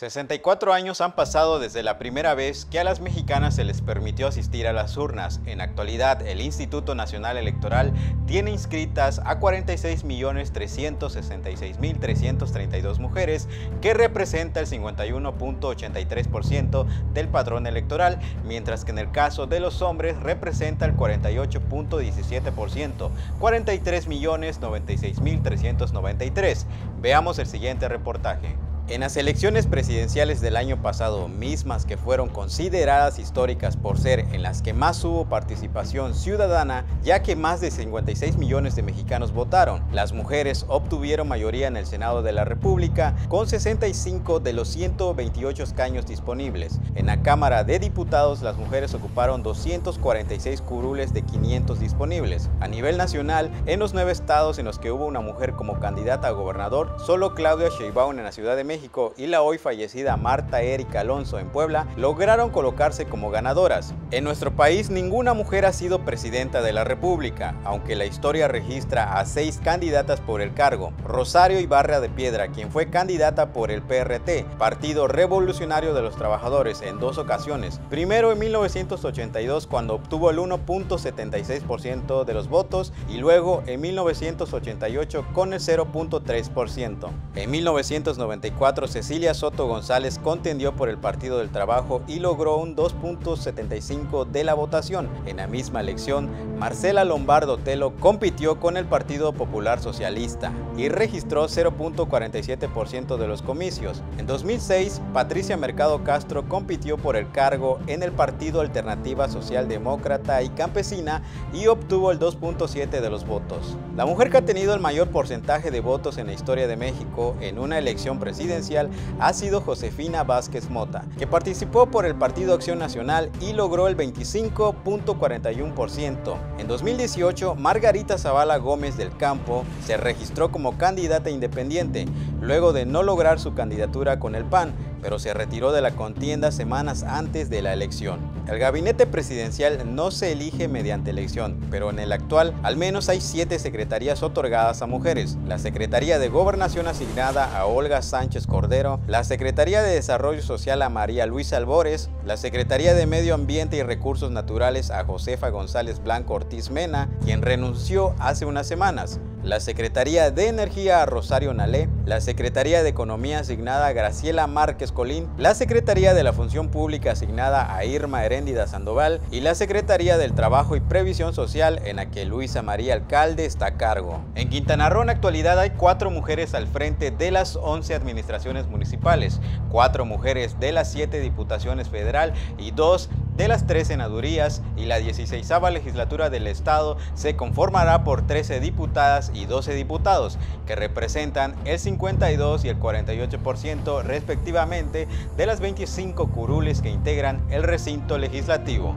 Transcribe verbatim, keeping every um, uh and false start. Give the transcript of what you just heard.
sesenta y cuatro años han pasado desde la primera vez que a las mexicanas se les permitió asistir a las urnas. En la actualidad, el Instituto Nacional Electoral tiene inscritas a cuarenta y seis millones trescientos sesenta y seis mil trescientos treinta y dos mujeres, que representa el cincuenta y uno punto ochenta y tres por ciento del padrón electoral, mientras que en el caso de los hombres representa el cuarenta y ocho punto diecisiete por ciento, cuarenta y tres millones noventa y seis mil trescientos noventa y tres. Veamos el siguiente reportaje. En las elecciones presidenciales del año pasado, mismas que fueron consideradas históricas por ser en las que más hubo participación ciudadana, ya que más de cincuenta y seis millones de mexicanos votaron, las mujeres obtuvieron mayoría en el Senado de la República con sesenta y cinco de los ciento veintiocho escaños disponibles. En la Cámara de Diputados, las mujeres ocuparon doscientos cuarenta y seis curules de quinientos disponibles. A nivel nacional, en los nueve estados en los que hubo una mujer como candidata a gobernador, solo Claudia Sheinbaum en la Ciudad de México y la hoy fallecida Marta Erika Alonso en Puebla lograron colocarse como ganadoras. En nuestro país, ninguna mujer ha sido presidenta de la República, aunque la historia registra a seis candidatas por el cargo: Rosario Ibarra de Piedra, quien fue candidata por el P R T, Partido Revolucionario de los Trabajadores, en dos ocasiones, primero en mil novecientos ochenta y dos, cuando obtuvo el uno punto setenta y seis por ciento de los votos, y luego en mil novecientos ochenta y ocho con el cero punto tres por ciento. En mil novecientos noventa y cuatro, Cecilia Soto González contendió por el Partido del Trabajo y logró un dos punto setenta y cinco por ciento de la votación. En la misma elección, Marcela Lombardo Telo compitió con el Partido Popular Socialista y registró cero punto cuarenta y siete por ciento de los comicios. En dos mil seis, Patricia Mercado Castro compitió por el cargo en el Partido Alternativa Socialdemócrata y Campesina y obtuvo el dos punto siete por ciento de los votos. La mujer que ha tenido el mayor porcentaje de votos en la historia de México en una elección presidencial ha sido Josefina Vázquez Mota, que participó por el Partido Acción Nacional y logró el veinticinco punto cuarenta y uno por ciento. En dos mil dieciocho, Margarita Zavala Gómez del Campo se registró como candidata independiente, luego de no lograr su candidatura con el P A N, pero se retiró de la contienda semanas antes de la elección. El gabinete presidencial no se elige mediante elección, pero en el actual al menos hay siete secretarías otorgadas a mujeres: la Secretaría de Gobernación asignada a Olga Sánchez Cordero, la Secretaría de Desarrollo Social a María Luisa Albores, la Secretaría de Medio Ambiente y Recursos Naturales a Josefa González Blanco Ortiz Mena, quien renunció hace unas semanas, la Secretaría de Energía a Rosario Nalé, la Secretaría de Economía asignada a Graciela Márquez Colín, la Secretaría de la Función Pública asignada a Irma Heréndida Sandoval y la Secretaría del Trabajo y Previsión Social, en la que Luisa María Alcalde está a cargo. En Quintana Roo, en actualidad, hay cuatro mujeres al frente de las once administraciones municipales, cuatro mujeres de las siete diputaciones federal y dos de las tres senadurías, y la dieciseisava legislatura del estado se conformará por trece diputadas y doce diputados, que representan el cincuenta y dos y el cuarenta y ocho por ciento respectivamente de las veinticinco curules que integran el recinto legislativo.